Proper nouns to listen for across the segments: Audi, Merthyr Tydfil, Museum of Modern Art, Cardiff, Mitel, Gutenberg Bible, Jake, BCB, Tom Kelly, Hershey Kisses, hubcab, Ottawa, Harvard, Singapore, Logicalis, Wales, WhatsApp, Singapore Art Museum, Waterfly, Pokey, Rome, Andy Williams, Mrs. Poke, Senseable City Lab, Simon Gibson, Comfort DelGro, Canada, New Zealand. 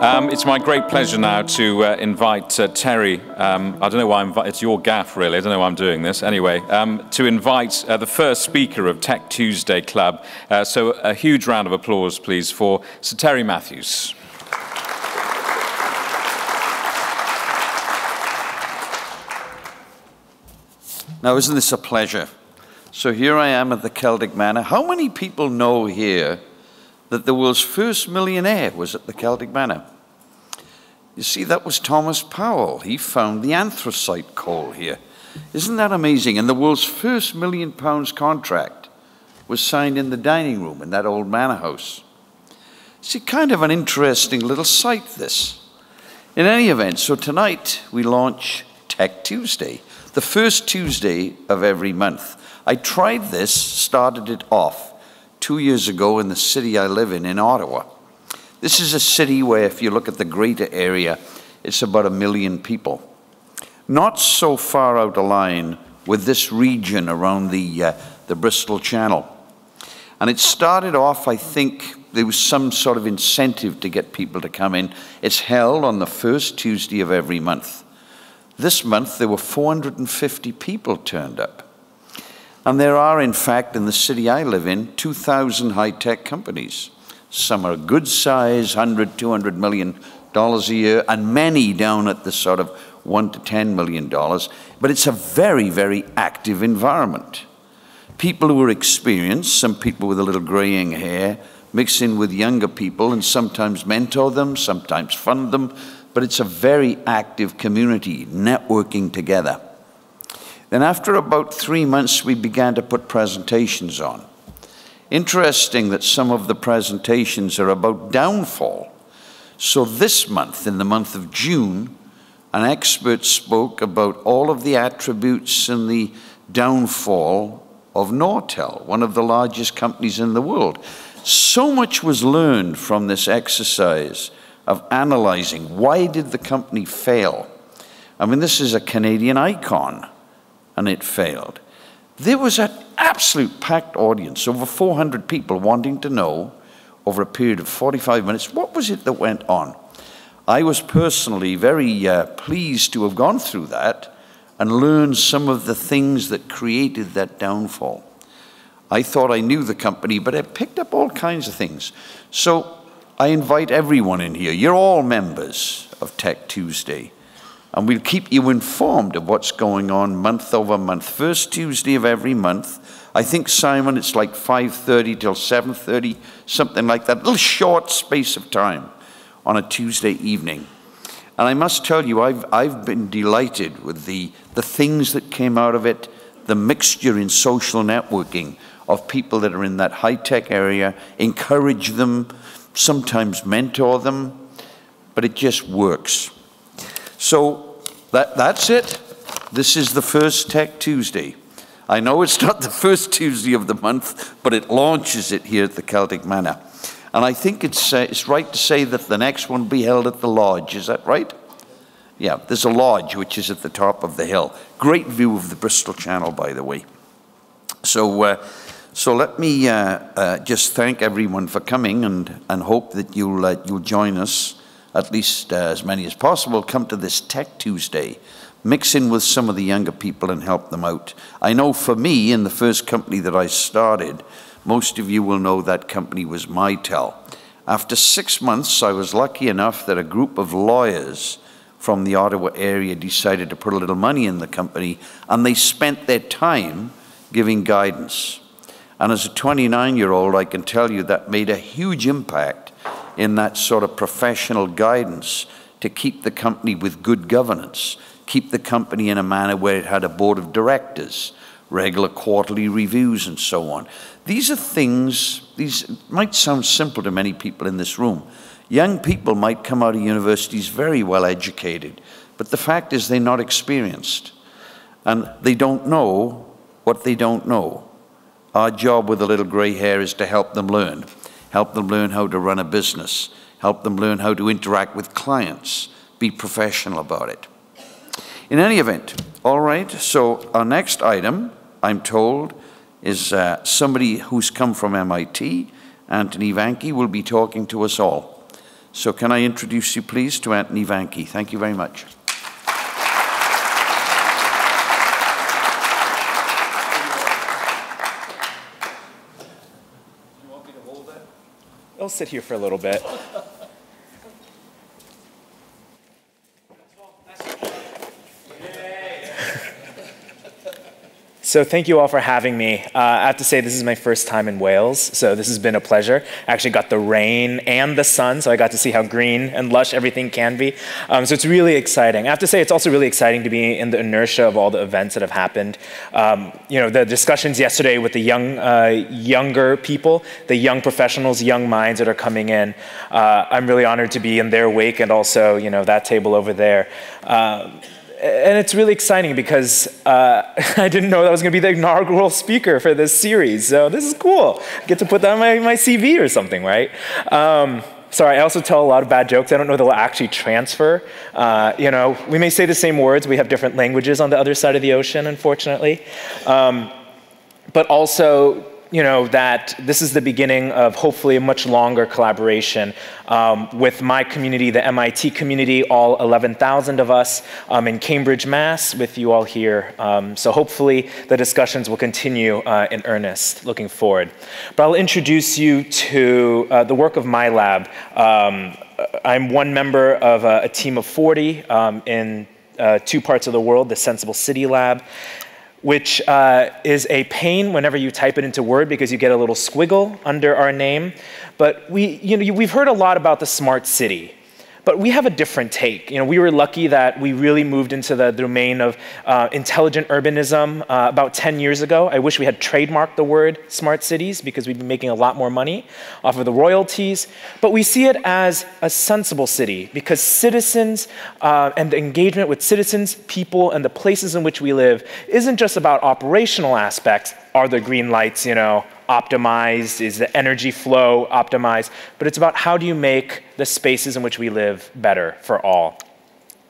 It's my great pleasure now to invite Terry, I don't know why it's your gaff really, I don't know why I'm doing this, anyway, to invite the first speaker of Tech Tuesday Club. So a huge round of applause please for Sir Terry Matthews. Now isn't this a pleasure? So here I am at the Celtic Manor. How many people know here that the world's first millionaire was at the Celtic Manor? You see, that was Thomas Powell. He found the anthracite coal here. Isn't that amazing? And the world's first £1 million contract was signed in the dining room in that old manor house. See, kind of an interesting little site, this. In any event, so tonight we launch Tech Tuesday, the first Tuesday of every month. I tried this, started it off 2 years ago in the city I live in Ottawa. This is a city where, if you look at the greater area, it's about 1 million people. Not so far out of line with this region around the Bristol Channel. And it started off, I think, there was some sort of incentive to get people to come in. It's held on the first Tuesday of every month. This month, there were 450 people turned up. And there are, in fact, in the city I live in, 2,000 high-tech companies. Some are good size, $100, $200 million a year, and many down at the sort of $1 to $10 million. But it's a very, very active environment. People who are experienced, some people with a little graying hair, mix in with younger people and sometimes mentor them, sometimes fund them. But it's a very active community, networking together. Then after about 3 months, we began to put presentations on. Interesting that some of the presentations are about downfall. So this month, in the month of June, an expert spoke about all of the attributes and the downfall of Nortel, one of the largest companies in the world. So much was learned from this exercise of analyzing why did the company fail. I mean, this is a Canadian icon. And it failed. There was an absolute packed audience, over 400 people wanting to know, over a period of 45 minutes, what was it that went on? I was personally very pleased to have gone through that and learned some of the things that created that downfall. I thought I knew the company, but I picked up all kinds of things. So I invite everyone in here. You're all members of Tech Tuesday. And we'll keep you informed of what's going on month over month. First Tuesday of every month. I think, Simon, it's like 5:30 till 7:30, something like that. A little short space of time on a Tuesday evening. And I must tell you, I've been delighted with the things that came out of it, the mixture in social networking of people that are in that high-tech area, encourage them, sometimes mentor them, but it just works. So that's it. This is the first Tech Tuesday. I know it's not the first Tuesday of the month, but it launches it here at the Celtic Manor. And I think it's right to say that the next one will be held at the lodge. Is that right? Yeah, there's a lodge which is at the top of the hill. Great view of the Bristol Channel, by the way. So, let me just thank everyone for coming and hope that you'll join us. At least as many as possible, come to this Tech Tuesday, mix in with some of the younger people and help them out. I know for me, in the first company that I started, most of you will know that company was Mitel. After 6 months, I was lucky enough that a group of lawyers from the Ottawa area decided to put a little money in the company, and they spent their time giving guidance. And as a 29-year-old, I can tell you that made a huge impact in that sort of professional guidance to keep the company with good governance, keep the company in a manner where it had a board of directors, regular quarterly reviews and so on. These are things, these might sound simple to many people in this room. Young people might come out of universities very well educated, but the fact is they're not experienced and they don't know what they don't know. Our job with a little gray hair is to help them learn. Help them learn how to run a business, help them learn how to interact with clients, be professional about it. In any event, all right, so our next item, I'm told, is somebody who's come from MIT, Anthony Vanky, will be talking to us all. So can I introduce you, please, to Anthony Vanky. Thank you very much. You want me to hold it? I'll sit here for a little bit. So thank you all for having me. I have to say this is my first time in Wales, so this has been a pleasure. I actually got the rain and the sun, so I got to see how green and lush everything can be. So it's really exciting. I have to say it's also really exciting to be in the inertia of all the events that have happened. You know, the discussions yesterday with the young, younger people, the young professionals, young minds that are coming in. I'm really honored to be in their wake and also, you know, that table over there. And it's really exciting because I didn't know that I was going to be the inaugural speaker for this series. So this is cool. I get to put that on my CV or something, right? Sorry, I also tell a lot of bad jokes. I don't know they'll actually transfer. You know, we may say the same words. We have different languages on the other side of the ocean, unfortunately. But also, you know, that this is the beginning of hopefully a much longer collaboration with my community, the MIT community, all 11,000 of us in Cambridge, Mass, with you all here. So hopefully the discussions will continue in earnest, looking forward. But I'll introduce you to the work of my lab. I'm one member of a team of 40 in two parts of the world, the Senseable City Lab, which is a pain whenever you type it into Word because you get a little squiggle under our name. But we've heard a lot about the smart city, but we have a different take. You know, we were lucky that we really moved into the domain of intelligent urbanism about 10 years ago. I wish we had trademarked the word smart cities because we'd be making a lot more money off of the royalties. But we see it as a sensible city because citizens and the engagement with citizens, people, and the places in which we live isn't just about operational aspects. Are the green lights, you know, optimized? Is the energy flow optimized? But it's about how do you make the spaces in which we live better for all?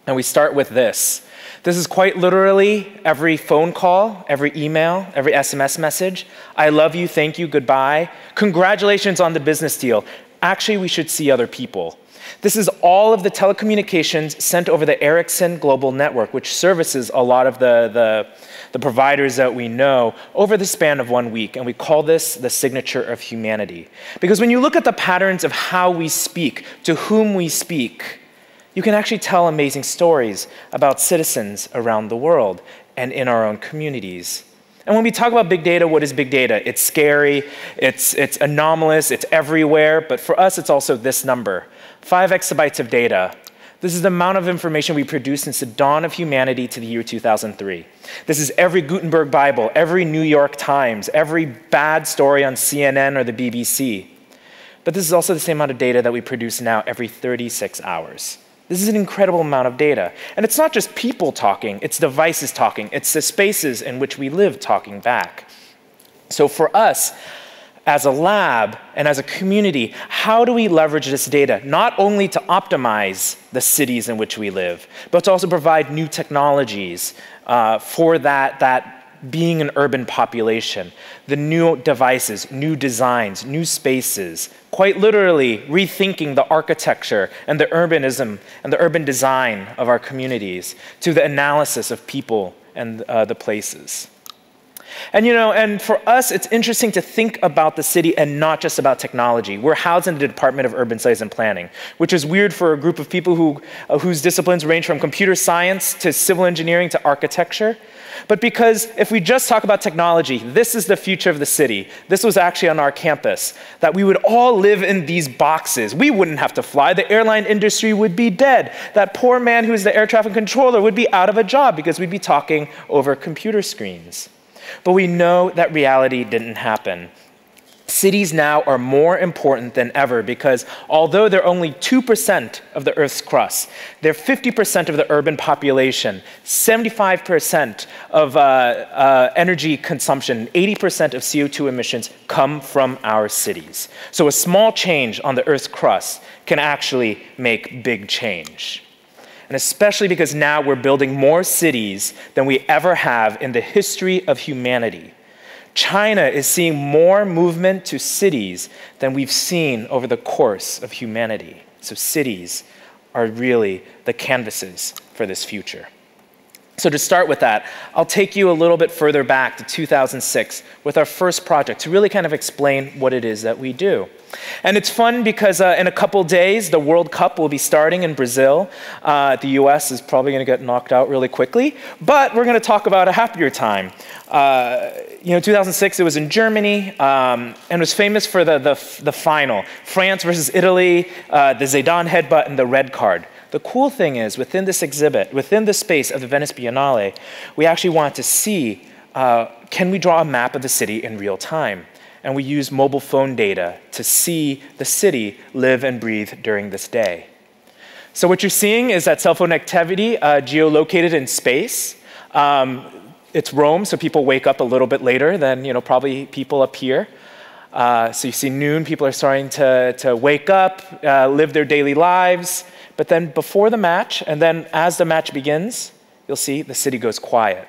And we start with this. This is quite literally every phone call, every email, every SMS message. I love you, thank you, goodbye. Congratulations on the business deal. Actually, we should see other people. This is all of the telecommunications sent over the Ericsson global network, which services a lot of the providers that we know over the span of 1 week. And we call this the signature of humanity. Because when you look at the patterns of how we speak, to whom we speak, you can actually tell amazing stories about citizens around the world and in our own communities. And when we talk about big data, what is big data? It's scary, it's anomalous, it's everywhere, but for us, it's also this number. 5 exabytes of data. This is the amount of information we produced since the dawn of humanity to the year 2003. This is every Gutenberg Bible, every New York Times, every bad story on CNN or the BBC. But this is also the same amount of data that we produce now every 36 hours. This is an incredible amount of data. And it's not just people talking, it's devices talking, it's the spaces in which we live talking back. So for us, as a lab and as a community, how do we leverage this data, not only to optimize the cities in which we live, but to also provide new technologies for that being an urban population, the new devices, new designs, new spaces, quite literally rethinking the architecture and the urbanism and the urban design of our communities to the analysis of people and the places. And you know, and for us, it's interesting to think about the city and not just about technology. We're housed in the Department of Urban Studies and Planning, which is weird for a group of people who, whose disciplines range from computer science to civil engineering to architecture. But because if we just talk about technology, this is the future of the city. This was actually on our campus, that we would all live in these boxes. We wouldn't have to fly. The airline industry would be dead. That poor man who's the air traffic controller would be out of a job because we'd be talking over computer screens. But we know that reality didn't happen. Cities now are more important than ever because although they're only 2% of the Earth's crust, they're 50% of the urban population, 75% of energy consumption, 80% of CO2 emissions come from our cities. So a small change on the Earth's crust can actually make big change. And especially because now we're building more cities than we ever have in the history of humanity. China is seeing more movement to cities than we've seen over the course of humanity. So cities are really the canvases for this future. So to start with that, I'll take you a little bit further back to 2006 with our first project to really kind of explain what it is that we do. And it's fun because in a couple days, the World Cup will be starting in Brazil. The US is probably going to get knocked out really quickly, but we're going to talk about a happier time. 2006, it was in Germany, and was famous for the final. France versus Italy, the Zidane headbutt, and the red card. The cool thing is, within this exhibit, within the space of the Venice Biennale, we actually want to see, can we draw a map of the city in real time? And we use mobile phone data to see the city live and breathe during this day. So what you're seeing is that cell phone activity geolocated in space. It's Rome, so people wake up a little bit later than probably people up here. So you see noon, people are starting to wake up, live their daily lives. But then before the match, and then as the match begins, you'll see the city goes quiet.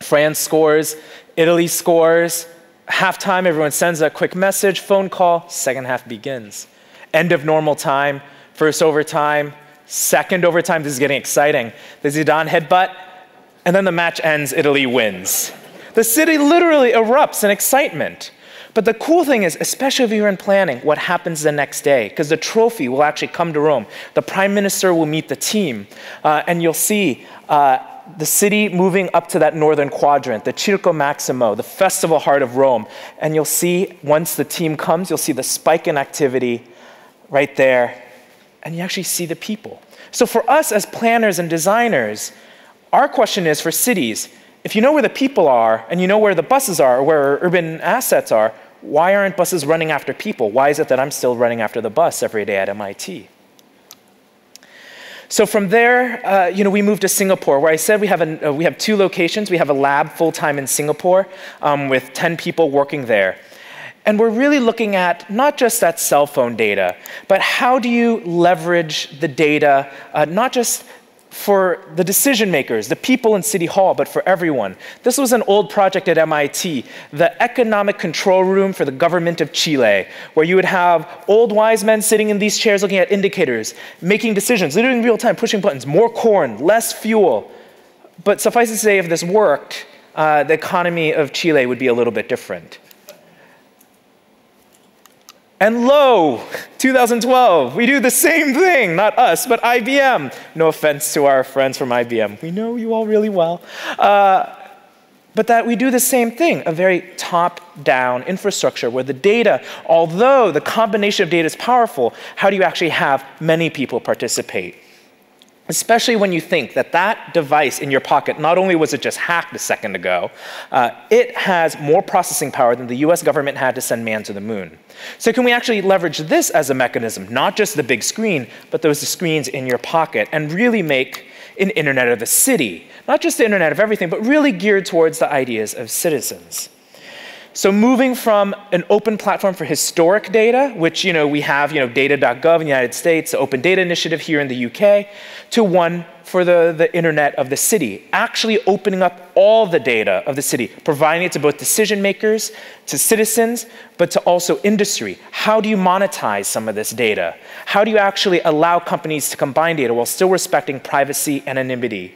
France scores, Italy scores, halftime, everyone sends a quick message, phone call, second half begins. End of normal time, first overtime, second overtime, this is getting exciting. The Zidane headbutt, and then the match ends, Italy wins. The city literally erupts in excitement. But the cool thing is, especially if you're in planning, what happens the next day? Because the trophy will actually come to Rome. The prime minister will meet the team, and you'll see the city moving up to that northern quadrant, the Circo Maximo, the festival heart of Rome. And you'll see, once the team comes, you'll see the spike in activity right there, and you actually see the people. So for us as planners and designers, our question is for cities, if you know where the people are, and you know where the buses are, or where urban assets are, why aren't buses running after people? Why is it that I'm still running after the bus every day at MIT? So from there, we moved to Singapore, where I said we have two locations. We have a lab full-time in Singapore with 10 people working there. And we're really looking at not just that cell phone data, but how do you leverage the data, not just for the decision makers, the people in City Hall, but for everyone. This was an old project at MIT, the economic control room for the government of Chile, where you would have old wise men sitting in these chairs looking at indicators, making decisions, literally in real time, pushing buttons, more corn, less fuel. But suffice it to say, if this worked, the economy of Chile would be a little bit different. And lo, 2012, we do the same thing, not us, but IBM. No offense to our friends from IBM. We know you all really well. But that we do the same thing, a very top-down infrastructure where the data, although the combination of data is powerful, how do you actually have many people participate? Especially when you think that that device in your pocket, not only was it just hacked a second ago, it has more processing power than the US government had to send man to the moon. So can we actually leverage this as a mechanism, not just the big screen, but those screens in your pocket, and really make an internet of the city, not just the internet of everything, but really geared towards the ideas of citizens? So moving from an open platform for historic data, which we have data.gov in the United States, the Open Data Initiative here in the UK, to one for the internet of the city, actually opening up all the data of the city, providing it to both decision makers, to citizens, but to also industry. How do you monetize some of this data? How do you actually allow companies to combine data while still respecting privacy and anonymity?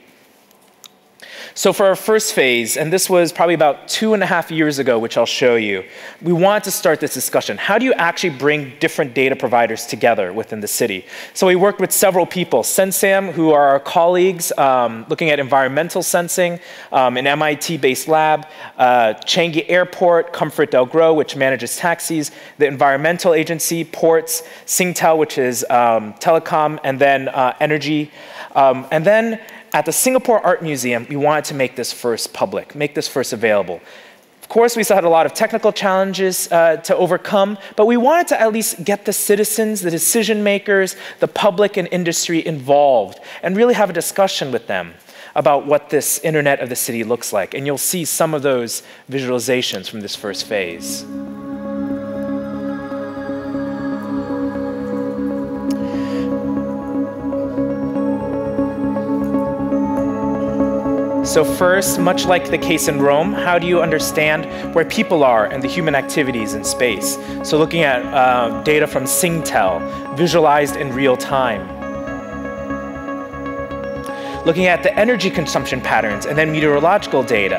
So for our first phase, and this was probably about 2.5 years ago, which I'll show you, we wanted to start this discussion. How do you actually bring different data providers together within the city? So we worked with several people, Sensam, who are our colleagues looking at environmental sensing, an MIT-based lab, Changi Airport, Comfort DelGro, which manages taxis, the Environmental Agency, ports, Singtel, which is telecom, and then energy, and then at the Singapore Art Museum, we wanted to make this first public, make this first available. Of course, we still had a lot of technical challenges to overcome, but we wanted to at least get the citizens, the decision makers, the public and industry involved, and really have a discussion with them about what this internet of the city looks like. And you'll see some of those visualizations from this first phase. So first, much like the case in Rome, how do you understand where people are and the human activities in space? So looking at data from Singtel, visualized in real time. Looking at the energy consumption patterns and then meteorological data.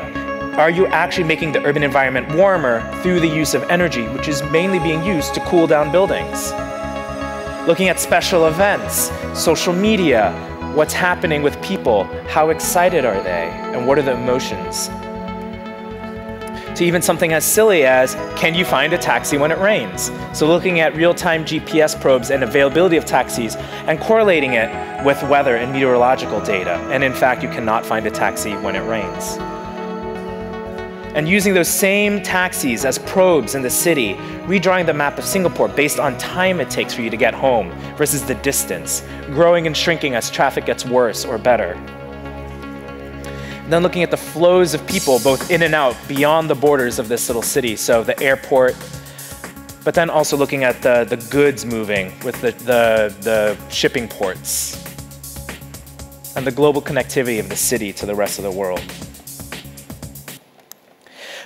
Are you actually making the urban environment warmer through the use of energy, which is mainly being used to cool down buildings? Looking at special events, social media, what's happening with people, how excited are they, and what are the emotions? To even something as silly as, can you find a taxi when it rains? So looking at real-time GPS probes and availability of taxis and correlating it with weather and meteorological data. And in fact, you cannot find a taxi when it rains. And using those same taxis as probes in the city, redrawing the map of Singapore based on time it takes for you to get home versus the distance, growing and shrinking as traffic gets worse or better. Then looking at the flows of people both in and out beyond the borders of this little city, so the airport, but then also looking at the goods moving with the shipping ports and the global connectivity of the city to the rest of the world.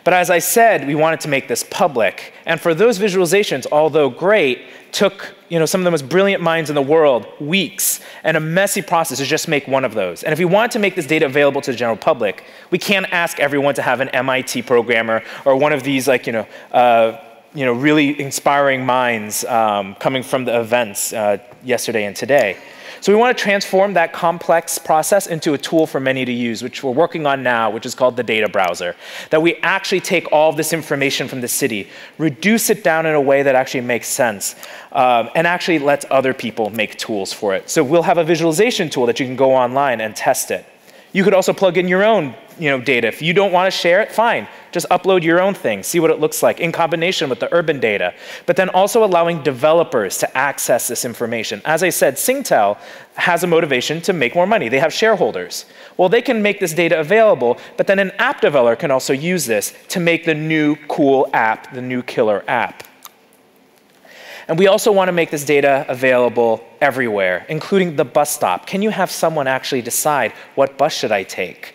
But as I said, we wanted to make this public. And for those visualizations, although great, took some of the most brilliant minds in the world weeks and a messy process to just make one of those. And if we want to make this data available to the general public, we can't ask everyone to have an MIT programmer or one of these really inspiring minds coming from the events yesterday and today. So we want to transform that complex process into a tool for many to use, which we're working on now, which is called the data browser, that we actually take all of this information from the city, reduce it down in a way that actually makes sense, and actually lets other people make tools for it. So we'll have a visualization tool that you can go online and test it. You could also plug in your own data. If you don't want to share it, fine. Just upload your own thing, see what it looks like in combination with the urban data, but then also allowing developers to access this information. As I said, Singtel has a motivation to make more money. They have shareholders. Well, they can make this data available, but then an app developer can also use this to make the new cool app, the new killer app. And we also want to make this data available everywhere, including the bus stop. Can you have someone actually decide what bus should I take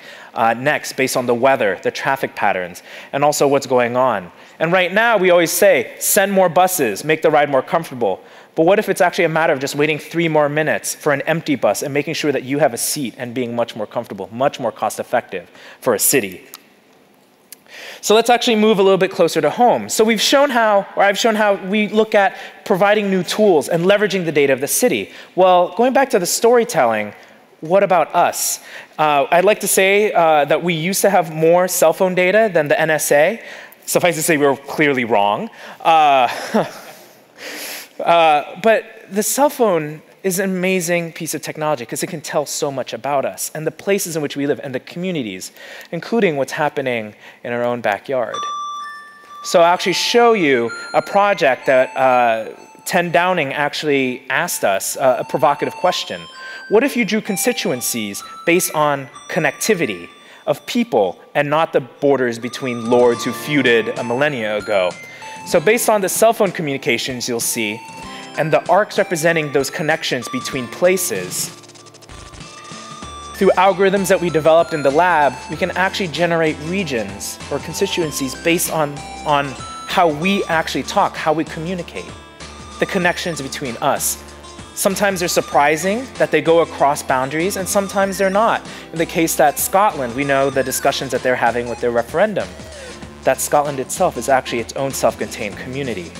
next based on the weather, the traffic patterns, and also what's going on? And right now, we always say, send more buses, make the ride more comfortable. But what if it's actually a matter of just waiting 3 more minutes for an empty bus and making sure that you have a seat and being much more comfortable, much more cost-effective for a city? So let's actually move a little bit closer to home. So we've shown how, or I've shown how we look at providing new tools and leveraging the data of the city. Well, going back to the storytelling, what about us? I'd like to say that we used to have more cell phone data than the NSA. Suffice to say, we were clearly wrong. But the cell phone is an amazing piece of technology because it can tell so much about us and the places in which we live and the communities, including what's happening in our own backyard. So I'll actually show you a project that 10 Downing actually asked us, a provocative question. What if you drew constituencies based on connectivity of people and not the borders between lords who feuded a millennia ago? So based on the cell phone communications you'll see, and the arcs representing those connections between places. Through algorithms that we developed in the lab, we can actually generate regions or constituencies based on how we actually talk, how we communicate, the connections between us. Sometimes they're surprising that they go across boundaries, and sometimes they're not. In the case that Scotland, we know the discussions that they're having with their referendum, that Scotland itself is actually its own self-contained community.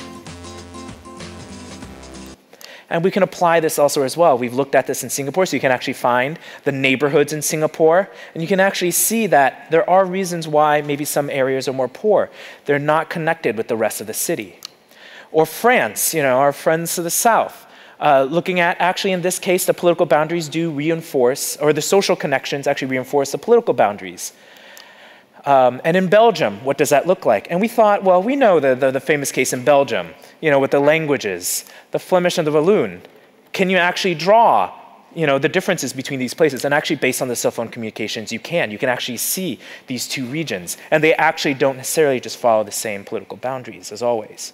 And we can apply this also as well. We've looked at this in Singapore, so you can actually find the neighborhoods in Singapore. And you can actually see that there are reasons why maybe some areas are more poor. They're not connected with the rest of the city. Or France, our friends to the south. Looking at, actually in this case, the political boundaries do reinforce, or the social connections actually reinforce the political boundaries. And in Belgium, what does that look like? And we thought, well, we know the famous case in Belgium, with the languages, the Flemish and the Walloon. Can you actually draw, the differences between these places? And actually, based on the cell phone communications, you can actually see these two regions. And they actually don't necessarily just follow the same political boundaries, as always.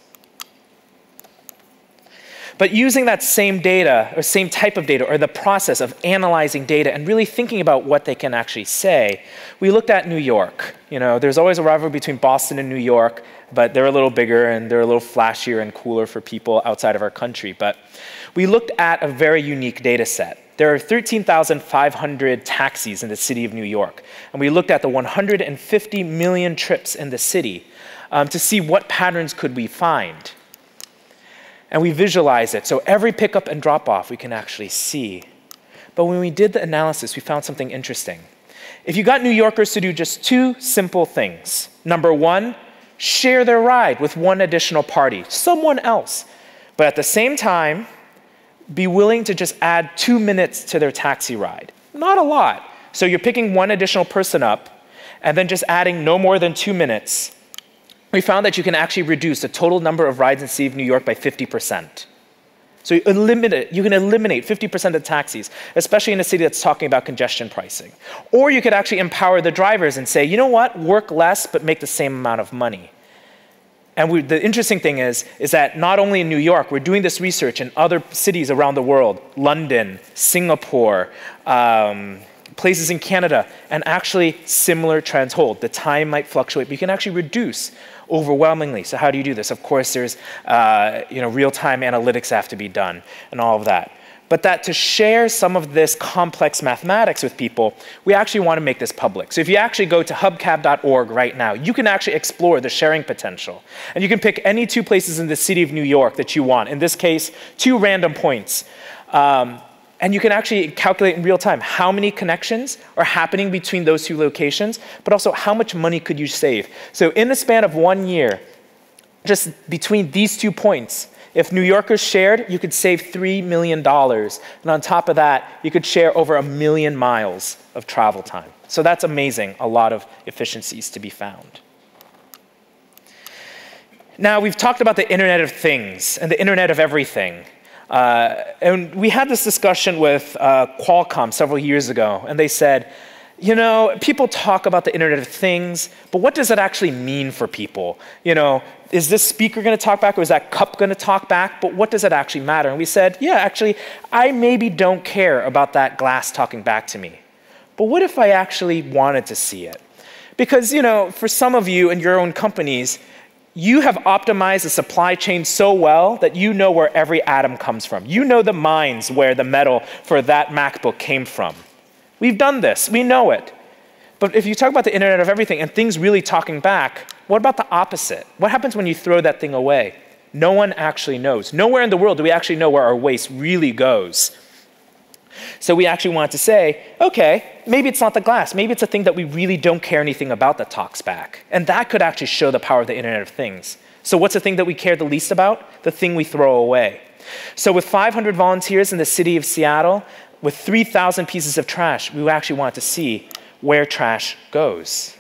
But using that same data, or same type of data, or the process of analyzing data and really thinking about what they can actually say, we looked at New York. You know, there's always a rivalry between Boston and New York, but they're a little bigger and they're a little flashier and cooler for people outside of our country. But we looked at a very unique data set. There are 13,500 taxis in the city of New York, and we looked at the 150 million trips in the city to see what patterns could we find. And we visualize it, so every pickup and drop-off we can actually see. But when we did the analysis, we found something interesting. If you got New Yorkers to do just two simple things. Number one, share their ride with one additional party, someone else. But at the same time, be willing to just add 2 minutes to their taxi ride. Not a lot. So you're picking one additional person up and then just adding no more than 2 minutes. We found that you can actually reduce the total number of rides in the city of New York by 50%. So you can eliminate 50% of taxis, especially in a city that's talking about congestion pricing. Or you could actually empower the drivers and say, you know what, work less but make the same amount of money. And the interesting thing is that not only in New York, we're doing this research in other cities around the world, London, Singapore, places in Canada, and actually similar trends hold. The time might fluctuate, but you can actually reduce overwhelmingly. So how do you do this? Of course, there's real-time analytics have to be done and all of that. But that to share some of this complex mathematics with people, we actually want to make this public. So if you actually go to hubcab.org right now, you can actually explore the sharing potential. And you can pick any two places in the city of New York that you want. In this case, two random points. And you can actually calculate in real time how many connections are happening between those two locations, but also how much money could you save. So in the span of 1 year, just between these 2 points, if New Yorkers shared, you could save $3 million. And on top of that, you could share over 1 million miles of travel time. So that's amazing, a lot of efficiencies to be found. Now, we've talked about the Internet of Things and the Internet of Everything. And we had this discussion with Qualcomm several years ago, and they said, you know, people talk about the Internet of Things, but what does it actually mean for people? You know, is this speaker going to talk back, or is that cup going to talk back? But what does it actually matter? And we said, yeah, actually, I maybe don't care about that glass talking back to me. But what if I actually wanted to see it? Because, you know, for some of you in your own companies, you have optimized the supply chain so well that you know where every atom comes from. You know the mines where the metal for that MacBook came from. We've done this, we know it. But if you talk about the Internet of Everything and things really talking back, what about the opposite? What happens when you throw that thing away? No one actually knows. Nowhere in the world do we actually know where our waste really goes. So we actually want to say, okay, maybe it's not the glass. Maybe it's a thing that we really don't care anything about that talks back. And that could actually show the power of the Internet of Things. So what's the thing that we care the least about? The thing we throw away. So with 500 volunteers in the city of Seattle, with 3,000 pieces of trash, we actually want to see where trash goes.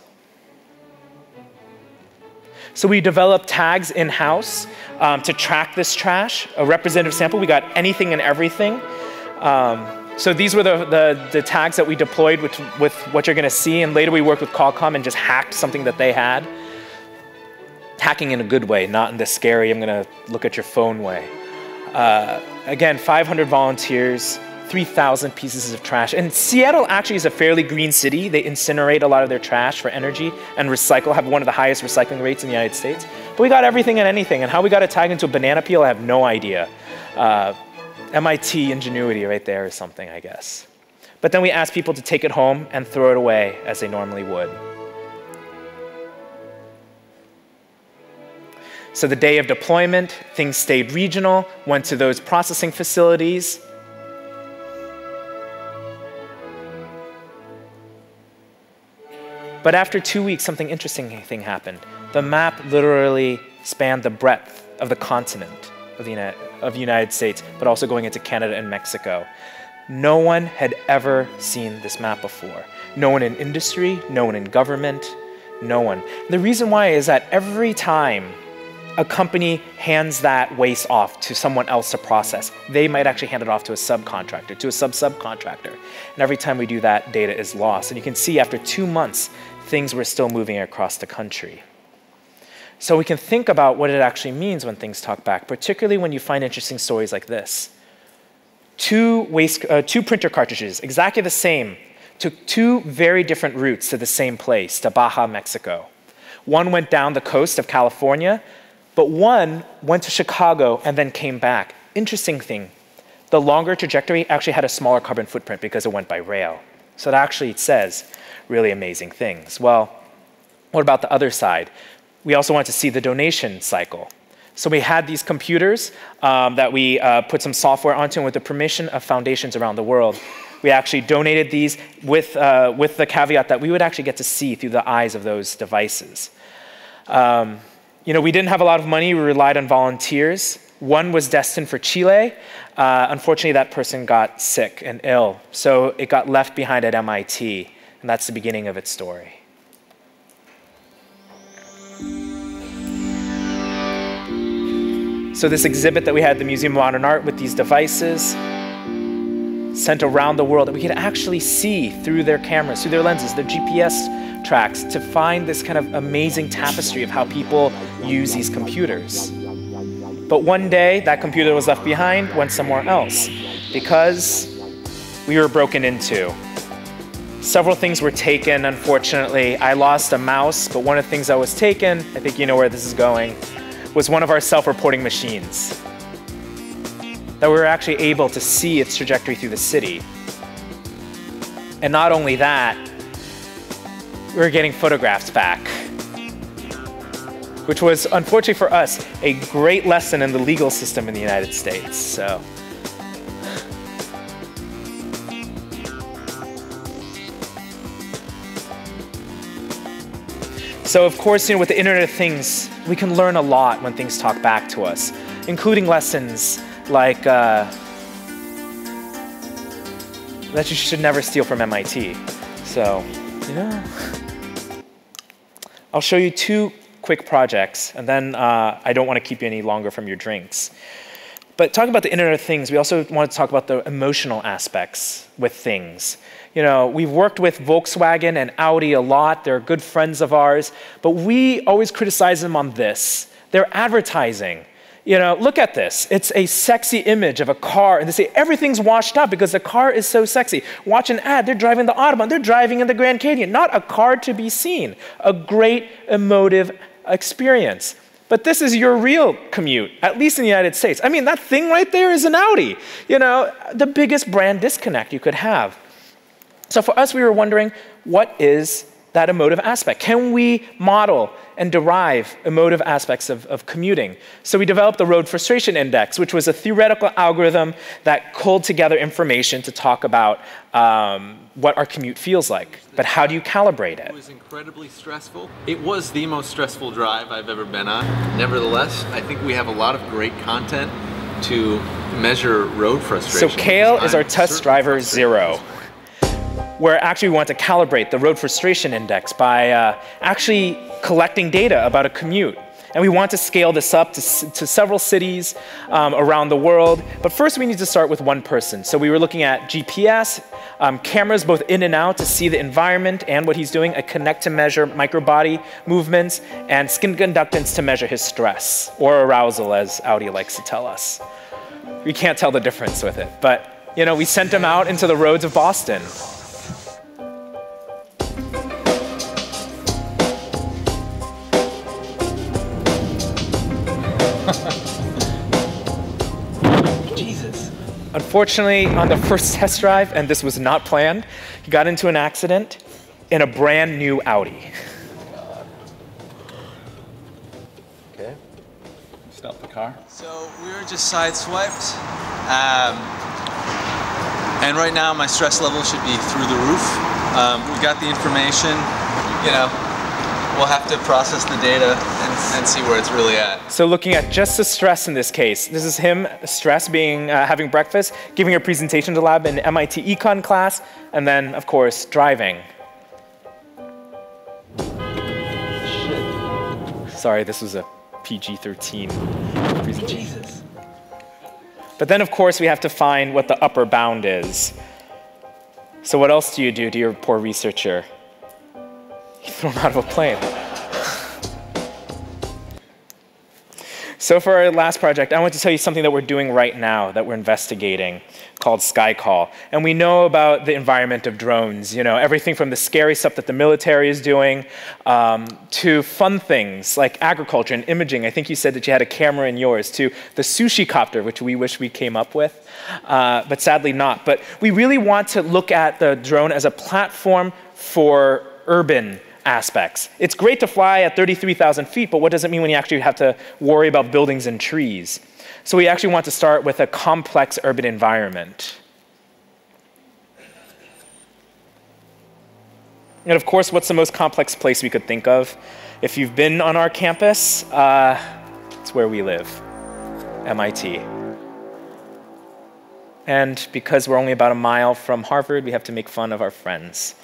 So we developed tags in-house to track this trash, a representative sample. We got anything and everything. So these were the tags that we deployed with what you're going to see, and later we worked with Qualcomm and just hacked something that they had. Hacking in a good way, not in the scary, I'm going to look at your phone way. Again, 500 volunteers, 3,000 pieces of trash. And Seattle actually is a fairly green city. They incinerate a lot of their trash for energy and recycle, have one of the highest recycling rates in the United States. But we got everything and anything. And how we got it tagged into a banana peel, I have no idea. MIT ingenuity right there or something, I guess. But then we asked people to take it home and throw it away as they normally would. So the day of deployment, things stayed regional, went to those processing facilities. But after 2 weeks, something interesting thing happened. The map literally spanned the breadth of the continent of the United States, but also going into Canada and Mexico. No one had ever seen this map before. No one in industry, no one in government, no one. And the reason why is that every time a company hands that waste off to someone else to process, they might actually hand it off to a subcontractor, to a sub-subcontractor. And every time we do that, data is lost. And you can see after 2 months, things were still moving across the country. So we can think about what it actually means when things talk back, particularly when you find interesting stories like this. Two printer cartridges, exactly the same, took two very different routes to the same place, to Baja, Mexico. One went down the coast of California, but one went to Chicago and then came back. Interesting thing, the longer trajectory actually had a smaller carbon footprint because it went by rail. So it actually says really amazing things. Well, what about the other side? We also wanted to see the donation cycle. So we had these computers that we put some software onto, and with the permission of foundations around the world, we actually donated these with the caveat that we would actually get to see through the eyes of those devices. You know, we didn't have a lot of money. We relied on volunteers. One was destined for Chile. Unfortunately, that person got sick and ill, so it got left behind at MIT, and that's the beginning of its story. So this exhibit that we had at the Museum of Modern Art with these devices sent around the world that we could actually see through their cameras, through their lenses, their GPS tracks, to find this kind of amazing tapestry of how people use these computers. But one day, that computer was left behind, went somewhere else, because we were broken into. Several things were taken, unfortunately. I lost a mouse, but one of the things that was taken, I think you know where this is going, was one of our self-reporting machines that we were actually able to see its trajectory through the city. And not only that, we were getting photographs back, which was, unfortunately for us, a great lesson in the legal system in the United States. So, of course, you know, with the Internet of Things, we can learn a lot when things talk back to us, including lessons like that you should never steal from MIT. So, you know, I'll show you two quick projects, and then I don't want to keep you any longer from your drinks. But talking about the Internet of Things, we also want to talk about the emotional aspects with things. You know, we've worked with Volkswagen and Audi a lot. They're good friends of ours, but we always criticize them on this. Their advertising. You know, look at this. It's a sexy image of a car, and they say everything's washed up because the car is so sexy. Watch an ad. They're driving the Autobahn. They're driving in the Grand Canyon. Not a car to be seen. A great emotive experience. But this is your real commute, at least in the United States. I mean, that thing right there is an Audi. You know, the biggest brand disconnect you could have. So for us, we were wondering, what is that emotive aspect? Can we model and derive emotive aspects of commuting? So we developed the Road Frustration Index, which was a theoretical algorithm that culled together information to talk about what our commute feels like. But how do you calibrate it? It was incredibly stressful. It was the most stressful drive I've ever been on. Nevertheless, I think we have a lot of great content to measure road frustration. So Kale is our test driver 0. Where actually we want to calibrate the Road Frustration Index by actually collecting data about a commute. And we want to scale this up to several cities around the world. But first we need to start with one person. So we were looking at GPS, cameras both in and out to see the environment and what he's doing, a Kinect to measure microbody movements, and skin conductance to measure his stress, or arousal as Audi likes to tell us. We can't tell the difference with it, but you know, we sent him out into the roads of Boston. Unfortunately, on the first test drive, and this was not planned, he got into an accident in a brand new Audi. Okay. Stop the car. So we were just sideswiped. And right now my stress level should be through the roof. We got the information, you know, we'll have to process the data and see where it's really at. So looking at just the stress in this case, this is him, stress being, having breakfast, giving a presentation to lab in MIT econ class, and then of course, driving. Shit. Sorry, this was a PG-13 presentation. Jesus. But then of course, we have to find what the upper bound is. So what else do, dear poor researcher? He's thrown out of a plane. So for our last project, I want to tell you something that we're doing right now, that we're investigating, called SkyCall. And we know about the environment of drones, you know, everything from the scary stuff that the military is doing to fun things like agriculture and imaging. I think you said that you had a camera in yours, to the sushi copter, which we wish we came up with, but sadly not. But we really want to look at the drone as a platform for urban aspects. It's great to fly at 33,000 feet, but what does it mean when you actually have to worry about buildings and trees? So we actually want to start with a complex urban environment. And of course, what's the most complex place we could think of? If you've been on our campus, it's where we live, MIT. And because we're only about a mile from Harvard, we have to make fun of our friends.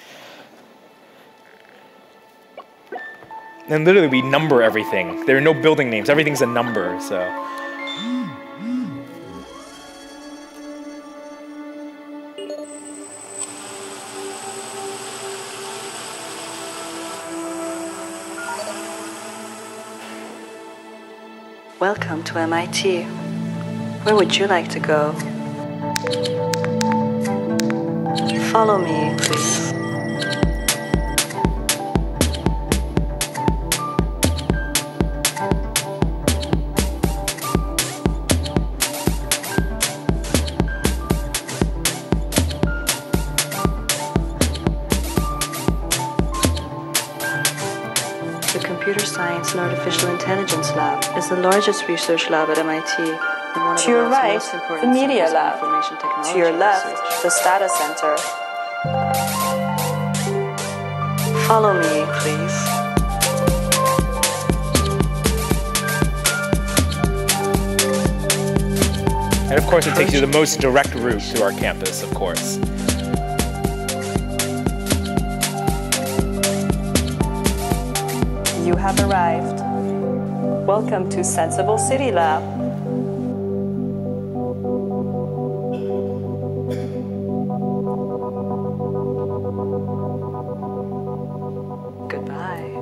And literally, we number everything. There are no building names. Everything's a number, so. Welcome to MIT. Where would you like to go? Follow me, please. Science and Artificial Intelligence Lab is the largest research lab at MIT. And one of to your right, the Media Lab. To your left, the Data Center. Follow me, please. And of course, it takes you the most direct route to our campus, of course. You have arrived. Welcome to Senseable City Lab. Goodbye.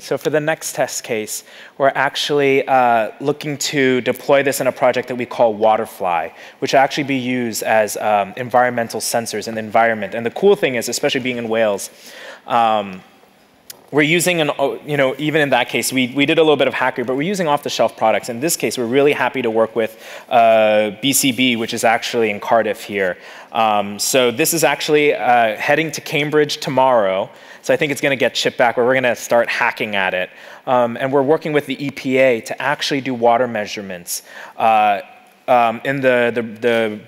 So for the next test case, we're actually looking to deploy this in a project that we call Waterfly, which will actually be used as environmental sensors in the environment. And the cool thing is, especially being in Wales, we're using, you know, even in that case, we did a little bit of hackery, but we're using off-the-shelf products. In this case, we're really happy to work with BCB, which is actually in Cardiff here. So this is actually heading to Cambridge tomorrow. So I think it's going to get shipped back, where we're going to start hacking at it. And we're working with the EPA to actually do water measurements in the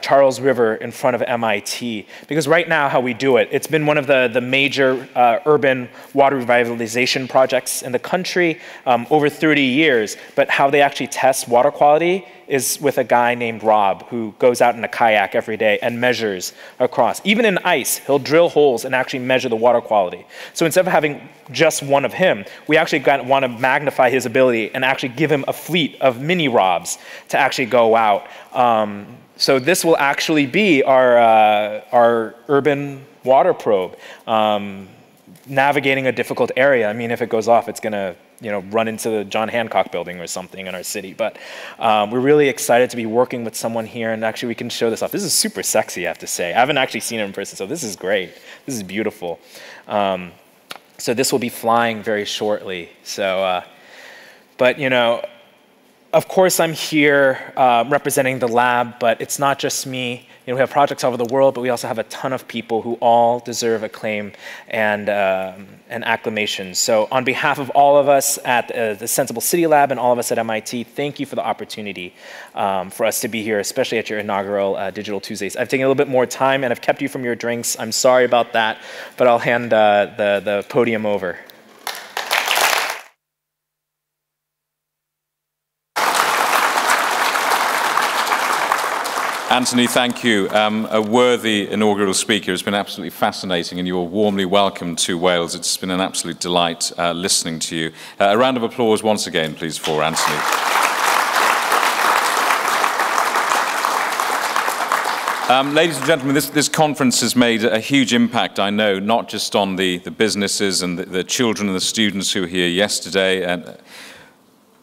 Charles River in front of MIT. Because right now, how we do it, it's been one of the major urban water revitalization projects in the country over 30 years. But how they actually test water quality is with a guy named Rob, who goes out in a kayak every day and measures across. Even in ice, he'll drill holes and actually measure the water quality. So instead of having just one of him, we actually want to magnify his ability and actually give him a fleet of mini Robs to actually go out. So this will actually be our urban water probe, navigating a difficult area. I mean, if it goes off, it's going to, you know, run into the John Hancock building or something in our city. But we're really excited to be working with someone here, and actually we can show this off. This is super sexy, I have to say. I haven't actually seen it in person, so this is great. This is beautiful. So this will be flying very shortly. So, but you know, of course I'm here representing the lab, but it's not just me. You know, we have projects all over the world, but we also have a ton of people who all deserve acclaim and acclamation. So on behalf of all of us at the Senseable City Lab and all of us at MIT, thank you for the opportunity for us to be here, especially at your inaugural Digital Tuesdays. I've taken a little bit more time and I've kept you from your drinks. I'm sorry about that, but I'll hand the podium over. Anthony, thank you. A worthy inaugural speaker. It's been absolutely fascinating, and you are warmly welcome to Wales. It's been an absolute delight listening to you. A round of applause once again, please, for Anthony. Ladies and gentlemen, this conference has made a huge impact, I know, not just on the businesses and the children and the students who were here yesterday, and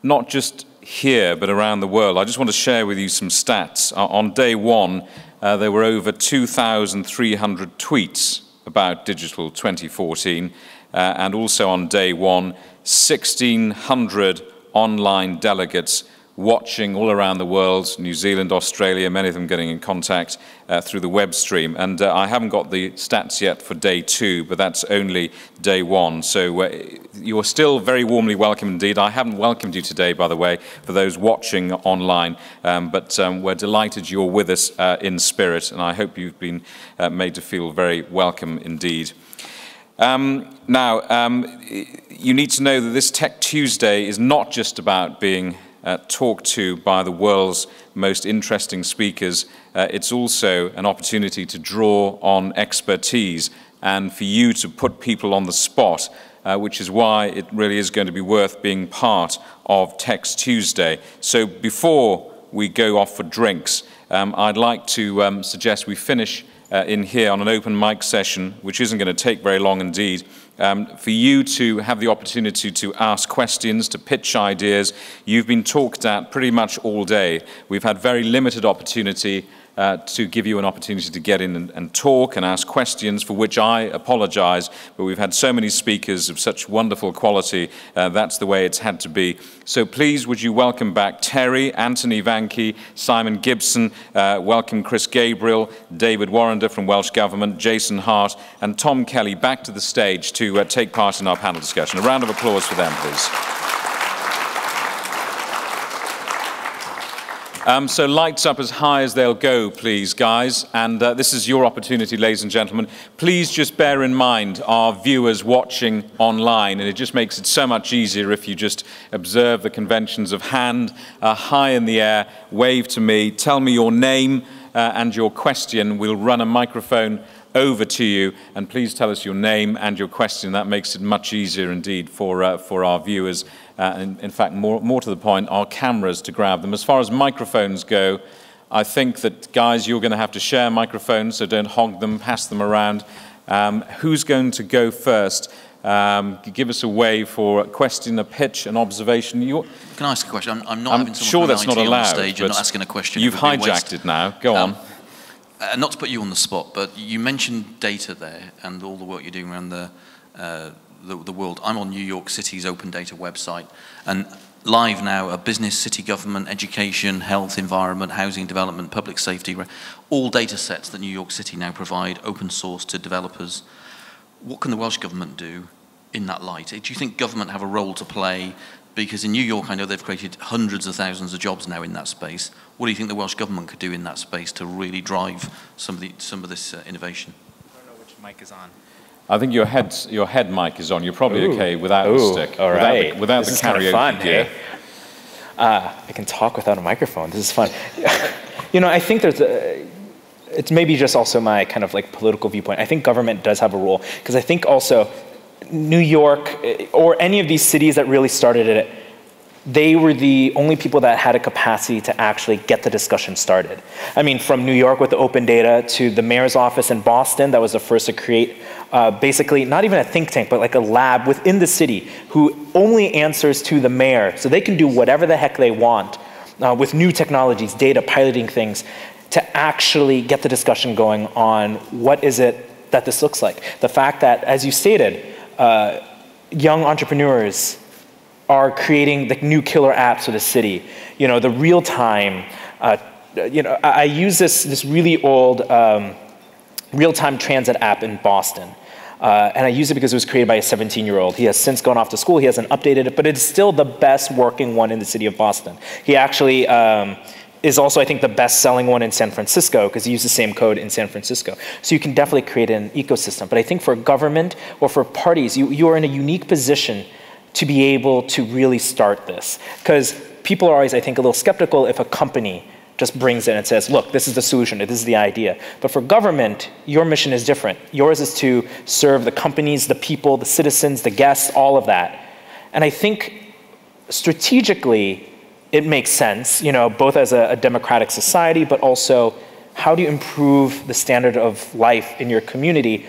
not just here, but around the world. I just want to share with you some stats. On day one, there were over 2,300 tweets about Digital 2014, and also on day one, 1,600 online delegates watching all around the world, New Zealand, Australia, many of them getting in contact through the web stream. And I haven't got the stats yet for day two, but that's only day one. So you're still very warmly welcome indeed. I haven't welcomed you today, by the way, for those watching online, but we're delighted you're with us in spirit, and I hope you've been made to feel very welcome indeed. You need to know that this Tech Tuesday is not just about being talked to by the world's most interesting speakers. It's also an opportunity to draw on expertise and for you to put people on the spot, which is why it really is going to be worth being part of Tech Tuesday. So before we go off for drinks, I'd like to suggest we finish in here on an open mic session, which isn't going to take very long indeed, for you to have the opportunity to ask questions, to pitch ideas. You've been talked at pretty much all day. We've had very limited opportunity to give you an opportunity to get in and talk and ask questions, for which I apologize, but we've had so many speakers of such wonderful quality, that's the way it's had to be. So please, would you welcome back Terry, Anthony Vanky, Simon Gibson, welcome Chris Gabriel, David Warrender from Welsh Government, Jason Hart, and Tom Kelly back to the stage to take part in our panel discussion. A round of applause for them, please. So lights up as high as they'll go, please, guys. And this is your opportunity, ladies and gentlemen. Please just bear in mind our viewers watching online, and it just makes it so much easier if you just observe the conventions of hand, high in the air, wave to me, tell me your name and your question. We'll run a microphone over to you, and please tell us your name and your question. That makes it much easier indeed for our viewers. And in fact, more to the point, our cameras to grab them. As far as microphones go, I think that, guys, you're going to have to share microphones, so don't hog them, pass them around. Who's going to go first? Give us a way for a question, a pitch, an observation. Can I ask a question? I'm sure that's not allowed, on stage and not asking a question. You've hijacked it now. Go on. Not to put you on the spot, but you mentioned data there and all the work you're doing around the world. I'm on New York City's open data website, and live now are business, city government, education, health, environment, housing development, public safety, all data sets that New York City now provide open source to developers. What can the Welsh government do in that light? Do you think government have a role to play? Because in New York, I know they've created hundreds of thousands of jobs now in that space. What do you think the Welsh government could do in that space to really drive some of this innovation? I don't know which mic is on. I think your head mic is on. You're probably okay without the stick. All right. Without the karaoke fun, gear. Hey? I can talk without a microphone. This is fun. You know, I think there's it's maybe just also my kind of like political viewpoint. I think government does have a role, because I think also New York or any of these cities that really started it, they were the only people that had a capacity to actually get the discussion started. I mean, from New York with the open data to the mayor's office in Boston, that was the first to create basically not even a think tank, but like a lab within the city who only answers to the mayor. So they can do whatever the heck they want with new technologies, data, piloting things, to actually get the discussion going on what is it that this looks like. The fact that, as you stated, young entrepreneurs are creating the new killer apps for the city. You know, the real time, you know, I use this really old real time transit app in Boston. And I use it because it was created by a 17-year-old. He has since gone off to school, he hasn't updated it, but it's still the best working one in the city of Boston. He actually is also, I think, the best selling one in San Francisco, because he used the same code in San Francisco. So you can definitely create an ecosystem. But I think for government or for parties, you are in a unique position to be able to really start this. Because people are always, I think, a little skeptical if a company just brings in and says, look, this is the solution, this is the idea. But for government, your mission is different. Yours is to serve the companies, the people, the citizens, the guests, all of that. And I think strategically, it makes sense, you know, both as a democratic society, but also how do you improve the standard of life in your community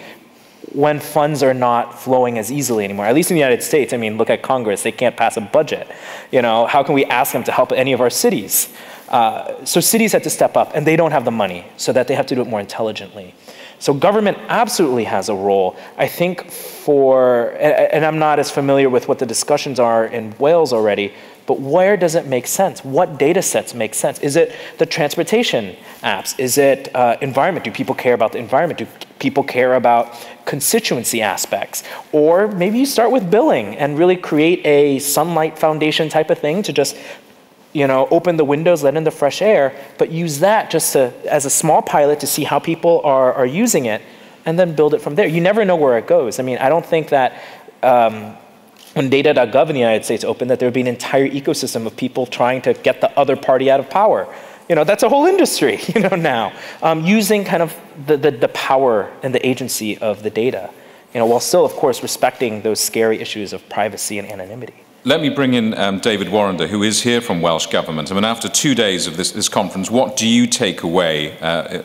when funds are not flowing as easily anymore? At least in the United States, I mean, look at Congress, they can't pass a budget. You know, how can we ask them to help any of our cities? So cities had to step up, and they don't have the money, so that they have to do it more intelligently. So government absolutely has a role. I think for, and I'm not as familiar with what the discussions are in Wales already, but where does it make sense? What data sets make sense? Is it the transportation apps? Is it environment? Do people care about the environment? Do people care about constituency aspects? Or maybe you start with billing and really create a sunlight foundation type of thing to just, you know, open the windows, let in the fresh air, but use that just to, as a small pilot to see how people are using it, and then build it from there. You never know where it goes. I mean, I don't think that when data.gov in the United States opened, that there would be an entire ecosystem of people trying to get the other party out of power. You know, that's a whole industry, you know, now. Using kind of the power and the agency of the data, you know, while still, of course, respecting those scary issues of privacy and anonymity. Let me bring in David Warrender, who is here from Welsh Government. I mean, after 2 days of this conference, what do you take away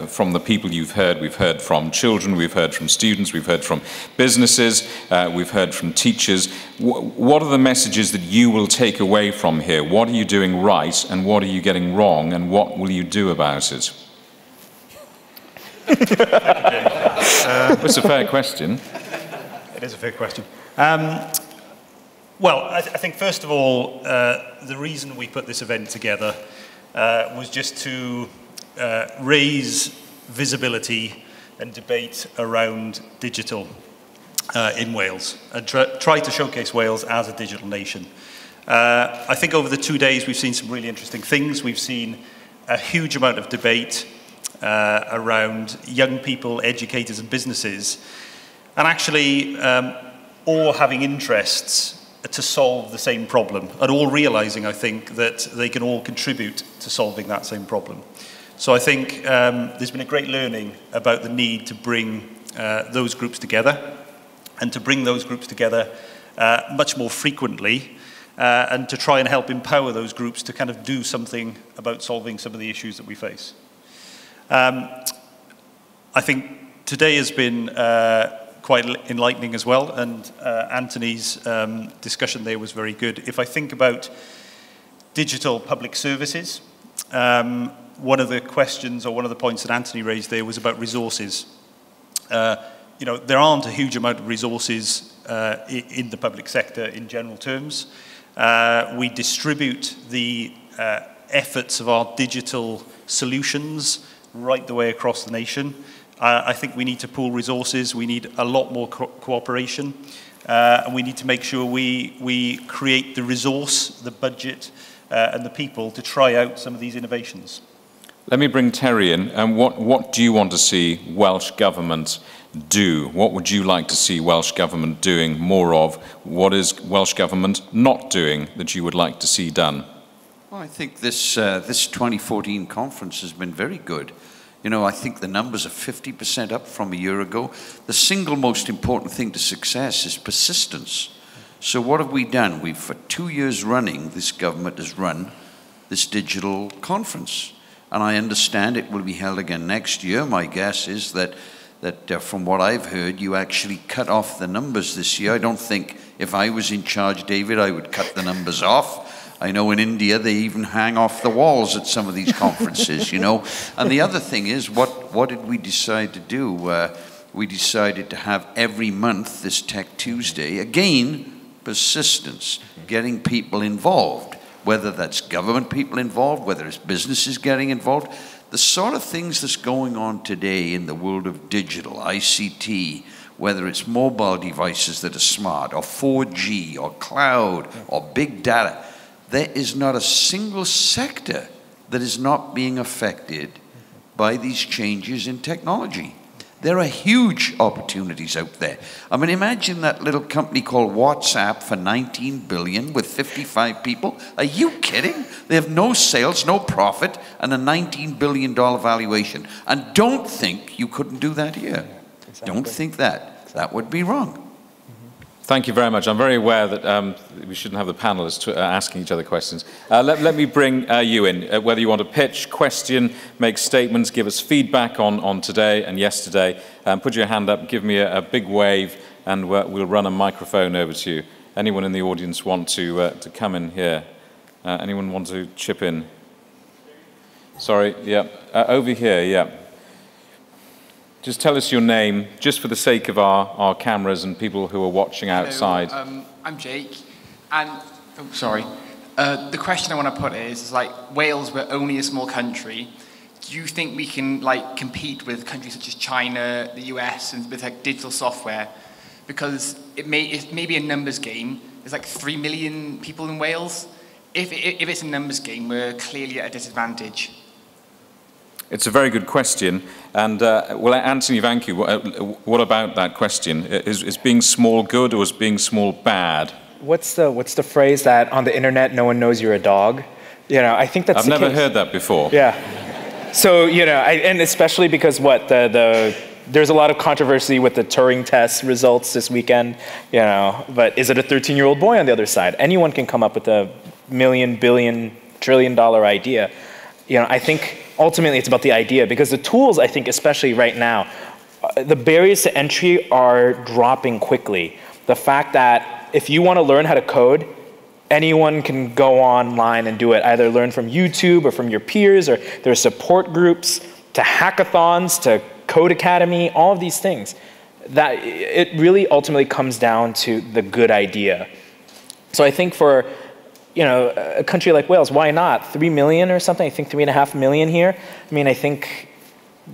from the people you've heard? We've heard from children, we've heard from students, we've heard from businesses, we've heard from teachers. What are the messages that you will take away from here? What are you doing right, and what are you getting wrong, and what will you do about it? It's a fair question. It is a fair question. Well, I think first of all, the reason we put this event together was just to raise visibility and debate around digital in Wales, and try to showcase Wales as a digital nation. I think over the 2 days we've seen some really interesting things. We've seen a huge amount of debate around young people, educators and businesses, and actually all having interests to solve the same problem, and all realizing, I think, that they can all contribute to solving that same problem. So I think there's been a great learning about the need to bring those groups together, and to bring those groups together much more frequently, and to try and help empower those groups to kind of do something about solving some of the issues that we face. I think today has been quite enlightening as well, and Anthony's discussion there was very good. If I think about digital public services, one of the questions, or one of the points that Anthony raised there, was about resources. You know, there aren't a huge amount of resources in the public sector in general terms. We distribute the efforts of our digital solutions right the way across the nation. I think we need to pool resources, we need a lot more cooperation, and we need to make sure we create the resource, the budget, and the people to try out some of these innovations. Let me bring Terry in. What do you want to see Welsh Government do? What would you like to see Welsh Government doing more of? What is Welsh Government not doing that you would like to see done? Well, I think this, this 2014 conference has been very good. You know, I think the numbers are 50% up from a year ago. The single most important thing to success is persistence. So what have we done? We've, for 2 years running, this government has run this digital conference. And I understand it will be held again next year. My guess is that, from what I've heard, you actually cut off the numbers this year. I don't think if I was in charge, David, I would cut the numbers off. I know in India they even hang off the walls at some of these conferences, you know. And the other thing is, what did we decide to do? We decided to have every month this Tech Tuesday. Again, persistence, getting people involved, whether that's government people involved, whether it's businesses getting involved. The sort of things that's going on today in the world of digital, ICT, whether it's mobile devices that are smart, or 4G, or cloud, or big data. There is not a single sector that is not being affected by these changes in technology. There are huge opportunities out there. I mean, imagine that little company called WhatsApp for $19 billion with 55 people. Are you kidding? They have no sales, no profit, and a $19 billion valuation. And don't think you couldn't do that here. Yeah, exactly. Don't think that. That would be wrong. Thank you very much. I'm very aware that we shouldn't have the panelists asking each other questions. Let me bring you in, whether you want to pitch, question, make statements, give us feedback on today and yesterday. Put your hand up, give me a big wave, and we'll run a microphone over to you. Anyone in the audience want to come in here? Anyone want to chip in? Sorry, yeah. Over here, yeah. Just tell us your name, just for the sake of our cameras and people who are watching outside. Hello, I'm Jake, and oh, sorry. The question I want to put is like, Wales, we're only a small country. Do you think we can like compete with countries such as China, the US, and with like digital software? Because it may be a numbers game. There's like 3 million people in Wales. If it's a numbers game, we're clearly at a disadvantage. It's a very good question, and well, Anthony Vanky, what about that question? Is being small good or is being small bad? What's the phrase that on the internet no one knows you're a dog? You know, I think that's. I've never heard that before. Yeah. So you know, and especially because there's a lot of controversy with the Turing test results this weekend. You know, but is it a 13-year-old boy on the other side? Anyone can come up with a million, billion, trillion-dollar idea. You know, I think. Ultimately, it's about the idea, because the tools, I think, especially right now, the barriers to entry are dropping quickly. The fact that if you want to learn how to code, anyone can go online and do it, either learn from YouTube or from your peers, or there are support groups, to hackathons, to Code Academy, all of these things. That it really ultimately comes down to the good idea. So I think for you know, a country like Wales, why not? 3 million or something? I think 3.5 million here. I mean, I think,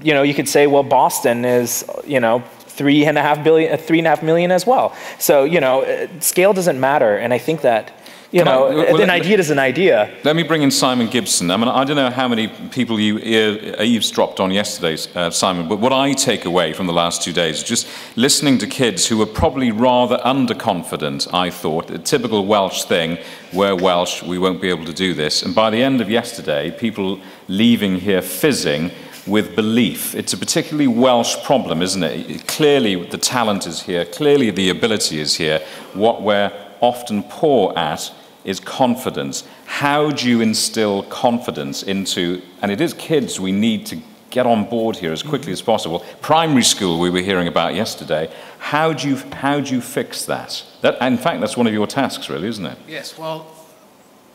you know, you could say, well, Boston is, you know, 3.5 million as well. So, you know, scale doesn't matter. And I think that, you know, an idea is an idea. Let me bring in Simon Gibson. I mean, I don't know how many people you eavesdropped on yesterday, Simon, but what I take away from the last 2 days is just listening to kids who were probably rather underconfident, I thought, a typical Welsh thing, we're Welsh, we won't be able to do this. And by the end of yesterday, people leaving here fizzing with belief. It's a particularly Welsh problem, isn't it? Clearly the talent is here, clearly the ability is here. What we're often poor at is confidence. How do you instill confidence into, and it is kids we need to get on board here as quickly as possible. Primary school we were hearing about yesterday. How do you fix that? In fact, that's one of your tasks really, isn't it? Yes, well,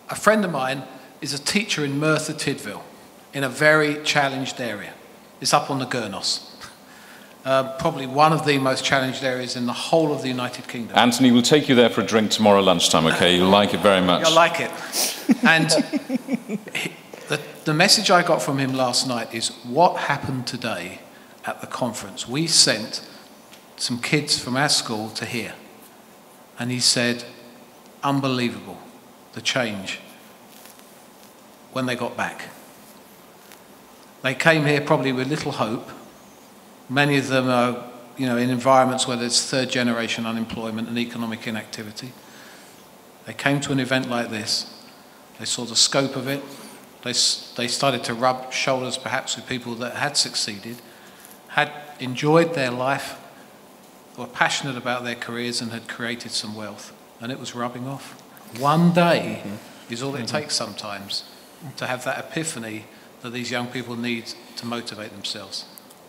a friend of mine is a teacher in Merthyr Tydfil in a very challenged area. It's up on the Gyrnos. Probably one of the most challenged areas in the whole of the United Kingdom. Anthony, we'll take you there for a drink tomorrow lunchtime, okay? You'll like it very much. You'll like it. And the message I got from him last night is what happened today at the conference. We sent some kids from our school to here. And he said, unbelievable, the change when they got back. They came here probably with little hope. Many of them are, you know, in environments where there's third-generation unemployment and economic inactivity. They came to an event like this. They saw the scope of it. They started to rub shoulders, perhaps, with people that had succeeded, had enjoyed their life, were passionate about their careers, and had created some wealth. And it was rubbing off. One day is all it takes sometimes to have that epiphany that these young people need to motivate themselves.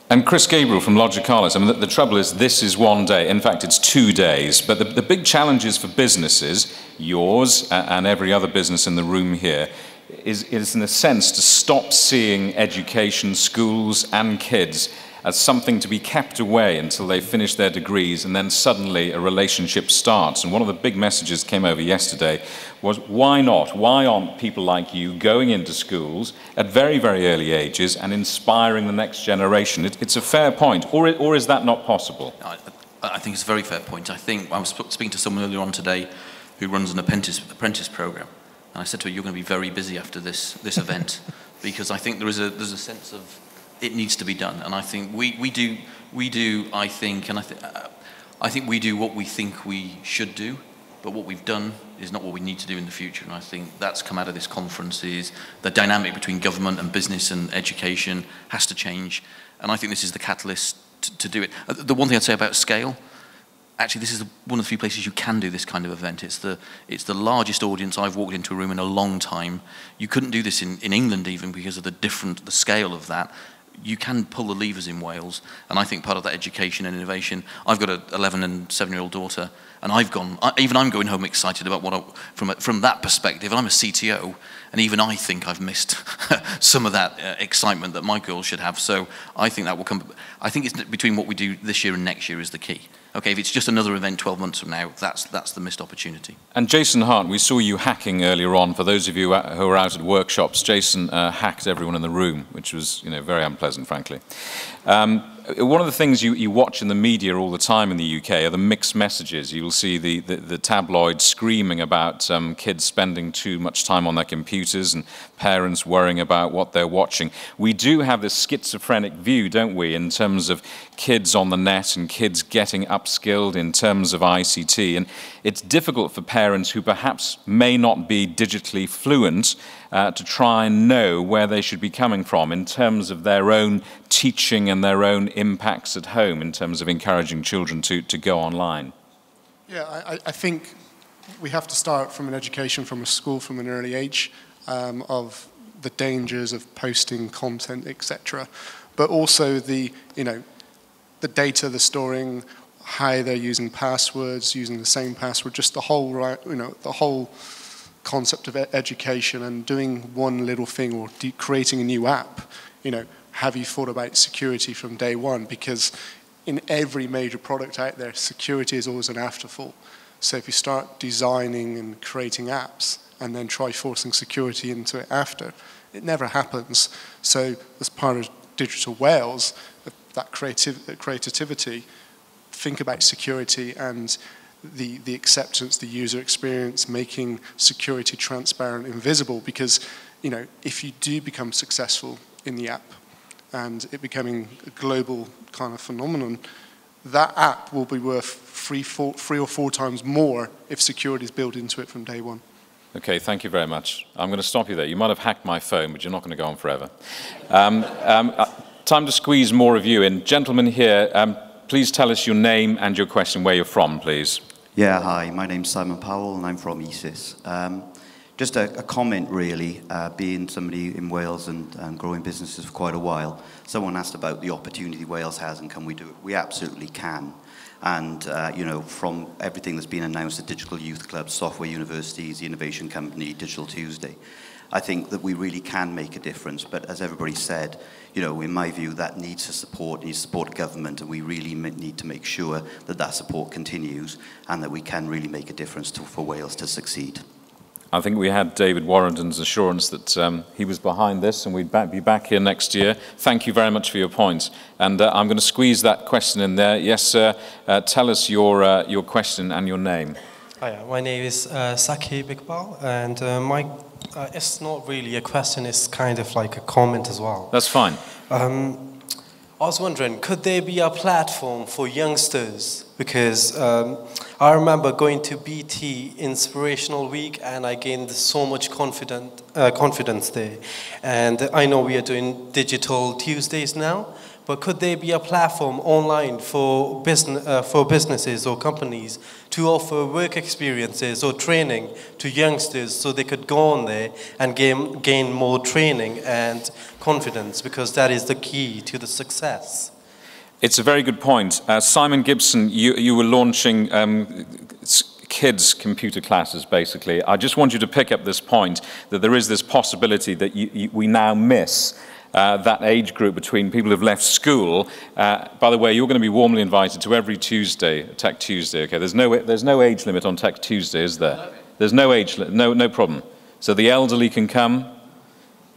And Chris Gabriel from Logicalis, I mean, the trouble is this is one day. In fact, it's 2 days. But the big challenges for businesses, yours and every other business in the room here, is in a sense to stop seeing education, schools and kids as something to be kept away until they finish their degrees and then suddenly a relationship starts. And one of the big messages came over yesterday was why not? Why aren't people like you going into schools at very, very early ages and inspiring the next generation? It's a fair point, or is that not possible? I think it's a very fair point. I think I was speaking to someone earlier on today who runs an apprentice program, and I said to her, you're going to be very busy after this event, because I think there's a sense of it needs to be done. And I think I think we do what we think we should do, but what we've done is not what we need to do in the future. And I think that's come out of this conference is the dynamic between government and business and education has to change. And I think this is the catalyst to do it. The one thing I'd say about scale, actually this is one of the few places you can do this kind of event. It's the largest audience I've walked into a room in a long time. You couldn't do this in England even because of the scale of that. You can pull the levers in Wales, and I think part of that education and innovation. I've got an 11 and 7-year-old daughter, and I'm going home excited about what from that perspective. And I'm a CTO, and even I think I've missed some of that excitement that my girls should have. So I think that will come. I think it's between what we do this year and next year is the key. Okay, if it's just another event 12 months from now, that's the missed opportunity. And Jason Hart, we saw you hacking earlier on. For those of you who were out at workshops, Jason hacked everyone in the room, which was very unpleasant, frankly. One of the things you watch in the media all the time in the UK are the mixed messages. You will see the tabloids screaming about kids spending too much time on their computers and parents worrying about what they're watching. We do have this schizophrenic view, don't we, in terms of kids on the net and kids getting upskilled in terms of ICT. And it's difficult for parents who perhaps may not be digitally fluent to try and know where they should be coming from in terms of their own teaching and their own impacts at home in terms of encouraging children to go online. Yeah, I think we have to start from an education from a school from an early age of the dangers of posting content, etc. But also the data, the storing, how they're using passwords, using the same password, just the whole the whole concept of education and doing one little thing or creating a new app. Have you thought about security from day one? Because in every major product out there, security is always an afterthought. So if you start designing and creating apps and then try forcing security into it after, it never happens. So as part of Digital Wales, that creativity, think about security and the acceptance, the user experience, making security transparent, invisible, because if you do become successful in the app, and it becoming a global kind of phenomenon, that app will be worth three or four times more if security is built into it from day one. Okay, thank you very much. I'm going to stop you there. You might have hacked my phone, but you're not going to go on forever. Time to squeeze more of you in. Gentlemen here, please tell us your name and your question, where you're from, please. Yeah, hi, my name's Simon Powell, and I'm from ESIS. Just a comment, really, being somebody in Wales and growing businesses for quite a while. Someone asked about the opportunity Wales has and can we do it? We absolutely can. And, from everything that's been announced, the Digital Youth Club, Software Universities, the Innovation Company, Digital Tuesday, I think that we really can make a difference. But as everybody said, in my view, that needs support government, and we really need to make sure that that support continues and that we can really make a difference for Wales to succeed. I think we had David Warrenden's assurance that he was behind this and we'd be back here next year. Thank you very much for your points. And I'm going to squeeze that question in there. Yes, sir, tell us your question and your name. Hi, my name is Saqib Iqbal, and it's not really a question, it's kind of like a comment as well. That's fine. I was wondering, could there be a platform for youngsters? Because I remember going to BT Inspirational Week, and I gained so much confidence there. And I know we are doing Digital Tuesdays now, but could there be a platform online for businesses or companies to offer work experiences or training to youngsters so they could go on there and gain more training and confidence, because that is the key to the success? It's a very good point. Simon Gibson, you were launching kids' computer classes, basically. I just want you to pick up this point, that there is this possibility that we now miss that age group between people who've left school. By the way, you're going to be warmly invited to every Tuesday, Tech Tuesday. Okay, there's no age limit on Tech Tuesday, is there? There's no age limit, no problem. So the elderly can come,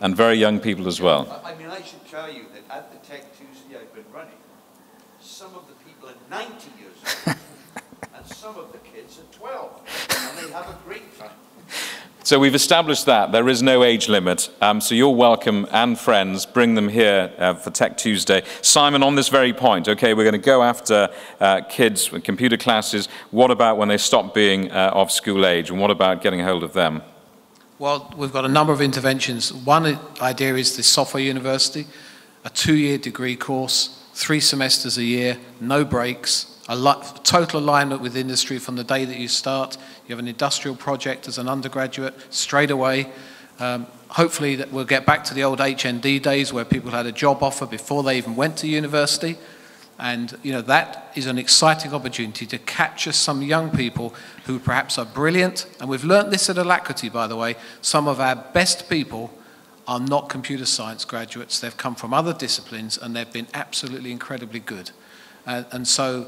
and very young people as well. I mean, I should tell you that at the Tech Tuesday I've been running, some of the people are 90 years old, and some of the kids are 12, and they have a great time. So we've established that. There is no age limit. So you're welcome, and friends, bring them here for Tech Tuesday. Simon, on this very point, okay, we're going to go after kids with computer classes. What about when they stop being of school age, and what about getting hold of them? Well, we've got a number of interventions. One idea is the Software University, a 2-year degree course, 3 semesters a year, no breaks, Total alignment with industry from the day that you start. You have an industrial project as an undergraduate straight away. Hopefully that we'll get back to the old HND days where people had a job offer before they even went to university. And you know, that is an exciting opportunity to capture some young people who perhaps are brilliant. And we've learnt this at Alacrity, by the way. Some of our best people are not computer science graduates. They've come from other disciplines and they've been absolutely incredibly good. And so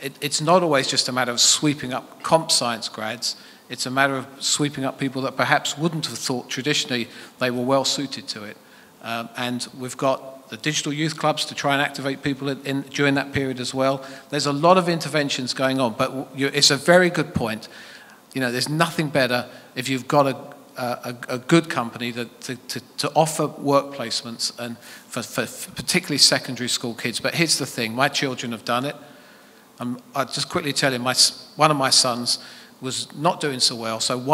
it's not always just a matter of sweeping up comp science grads. It's a matter of sweeping up people that perhaps wouldn't have thought traditionally they were well suited to it. And we've got the digital youth clubs to try and activate people during that period as well. There's a lot of interventions going on, but it's a very good point. You know, there's nothing better if you've got a good company that, to offer work placements, and for particularly secondary school kids. But here's the thing, my children have done it. I'll just quickly tell you, one of my sons was not doing so well. So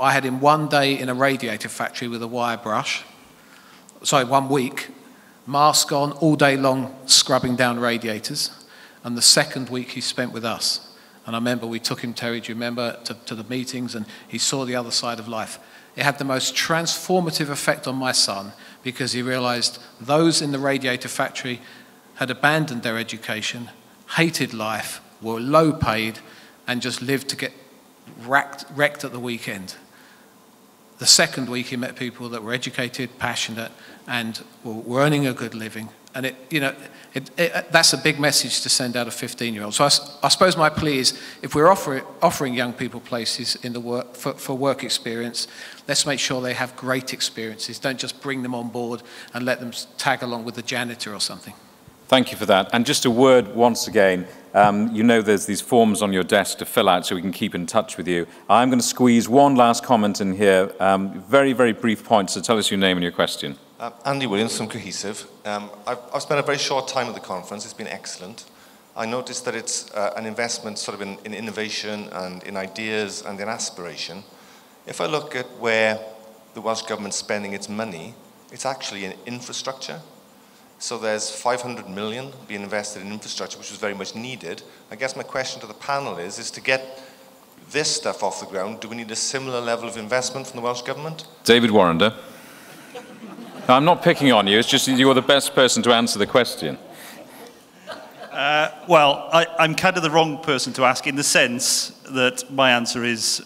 I had him one day in a radiator factory with a wire brush. Sorry, 1 week. Mask on, all day long, scrubbing down radiators. And the second week he spent with us. And I remember we took him, Terry, do you remember, to the meetings, and he saw the other side of life. It had the most transformative effect on my son because he realized those in the radiator factory had abandoned their education, hated life, were low paid, and just lived to get wrecked at the weekend. The second week he met people that were educated, passionate, and were earning a good living. And that's a big message to send out a 15-year-old. So I suppose my plea is, if we're offering young people places in the work, for work experience, let's make sure they have great experiences. Don't just bring them on board and let them tag along with the janitor or something. Thank you for that. And just a word once again, you know there's these forms on your desk to fill out so we can keep in touch with you. I'm going to squeeze one last comment in here. Very, very brief point, so tell us your name and your question. Andy Williams from Cohesive. I've spent a very short time at the conference. It's been excellent. I noticed that it's an investment sort of in innovation and in ideas and in aspiration. If I look at where the Welsh Government's spending its money, it's actually in infrastructure. So there's 500 million being invested in infrastructure, which is very much needed. I guess my question to the panel is to get this stuff off the ground, do we need a similar level of investment from the Welsh Government? David Warrender. I'm not picking on you, it's just you're the best person to answer the question. Well, I'm kind of the wrong person to ask, in the sense that my answer is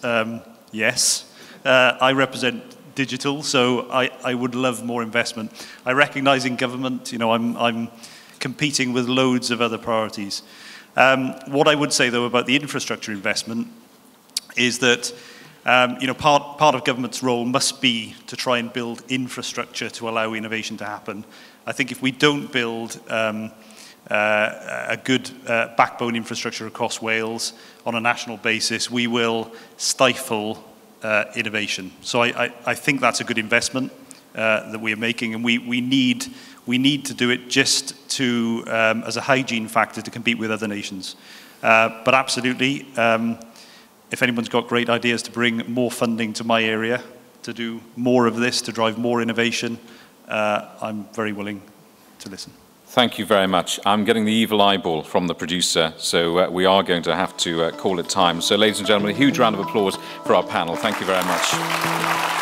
yes. I represent digital, so I would love more investment. I recognise in government, you know, I'm competing with loads of other priorities. What I would say, though, about the infrastructure investment is that, you know, part of government's role must be to try and build infrastructure to allow innovation to happen. I think if we don't build a good backbone infrastructure across Wales on a national basis, we will stifle innovation. So I think that's a good investment that we are making, and we need to do it just to as a hygiene factor to compete with other nations. But absolutely, if anyone's got great ideas to bring more funding to my area, to do more of this, to drive more innovation, I'm very willing to listen. Thank you very much. I'm getting the evil eyeball from the producer, so we are going to have to call it time. So, ladies and gentlemen, a huge round of applause for our panel. Thank you very much.